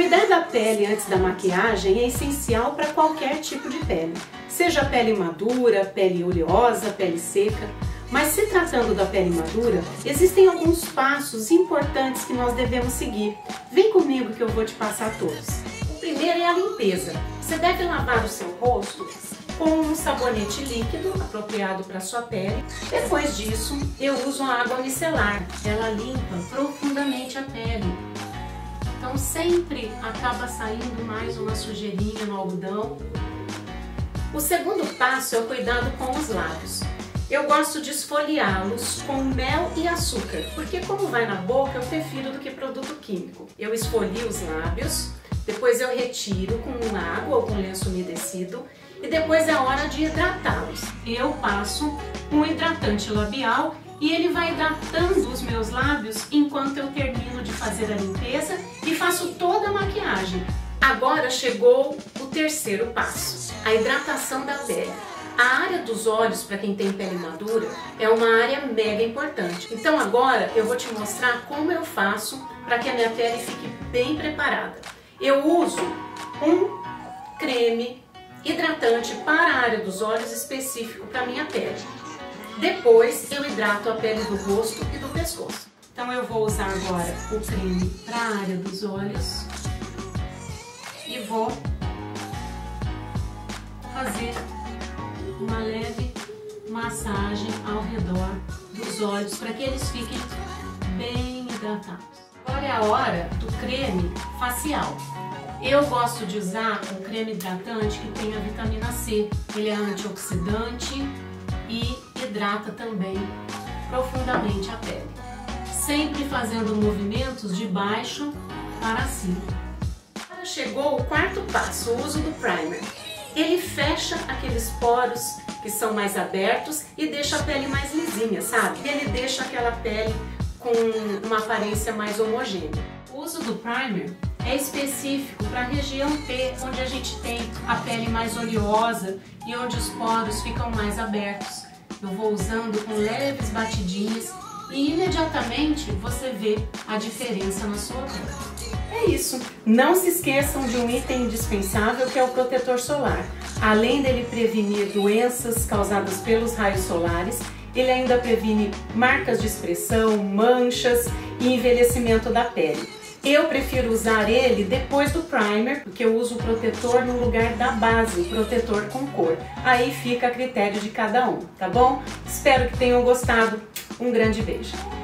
Cuidar da pele antes da maquiagem é essencial para qualquer tipo de pele, seja pele madura, pele oleosa, pele seca. Mas se tratando da pele madura, existem alguns passos importantes que nós devemos seguir. Vem comigo que eu vou te passar todos. O primeiro é a limpeza. Você deve lavar o seu rosto com um sabonete líquido apropriado para sua pele. Depois disso, eu uso a água micelar. Ela limpa profundamente a pele. Então sempre acaba saindo mais uma sujeirinha no algodão. O segundo passo é o cuidado com os lábios. Eu gosto de esfoliá-los com mel e açúcar, porque como vai na boca, eu prefiro do que produto químico. Eu esfolio os lábios, depois eu retiro com água ou com lenço umedecido e depois é hora de hidratá-los. Eu passo um hidratante labial e ele vai hidratando os meus lábios enquanto eu termino de fazer a limpeza e faço toda a maquiagem. Agora chegou o terceiro passo, a hidratação da pele. A área dos olhos, para quem tem pele madura, é uma área mega importante. Então agora eu vou te mostrar como eu faço para que a minha pele fique bem preparada. Eu uso um creme hidratante para a área dos olhos específico para minha pele. Depois eu hidrato a pele do rosto e do pescoço. Então eu vou usar agora o creme para a área dos olhos e vou fazer uma leve massagem ao redor dos olhos para que eles fiquem bem hidratados. Agora é a hora do creme facial. Eu gosto de usar um creme hidratante que tenha vitamina C. Ele é antioxidante e hidrata também profundamente a pele, sempre fazendo movimentos de baixo para cima. Agora chegou o quarto passo, o uso do primer. Ele fecha aqueles poros que são mais abertos e deixa a pele mais lisinha, sabe? Ele deixa aquela pele com uma aparência mais homogênea. O uso do primer é específico para a região T, onde a gente tem a pele mais oleosa e onde os poros ficam mais abertos. Eu vou usando com leves batidinhas e imediatamente você vê a diferença na sua pele. É isso! Não se esqueçam de um item indispensável que é o protetor solar. Além dele prevenir doenças causadas pelos raios solares, ele ainda previne marcas de expressão, manchas e envelhecimento da pele. Eu prefiro usar ele depois do primer, porque eu uso o protetor no lugar da base, o protetor com cor. Aí fica a critério de cada um, tá bom? Espero que tenham gostado. Um grande beijo!